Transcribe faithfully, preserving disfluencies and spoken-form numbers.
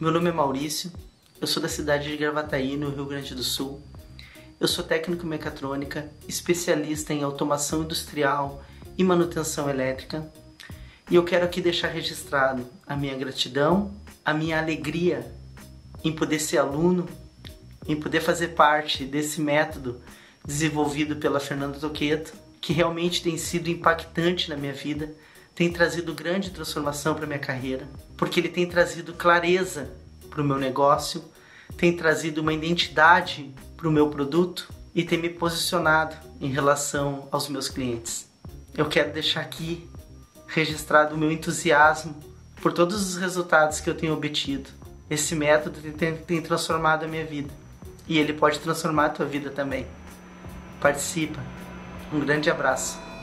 Meu nome é Maurício, eu sou da cidade de Gravataí, no Rio Grande do Sul. Eu sou técnico em mecatrônica, especialista em automação industrial e manutenção elétrica. E eu quero aqui deixar registrado a minha gratidão, a minha alegria em poder ser aluno, em poder fazer parte desse método desenvolvido pela Fernanda Tochetto, que realmente tem sido impactante na minha vida, tem trazido grande transformação para minha carreira, porque ele tem trazido clareza para o meu negócio, tem trazido uma identidade para o meu produto e tem me posicionado em relação aos meus clientes. Eu quero deixar aqui registrado o meu entusiasmo por todos os resultados que eu tenho obtido. Esse método tem, tem transformado a minha vida e ele pode transformar a tua vida também. Participa! Um grande abraço!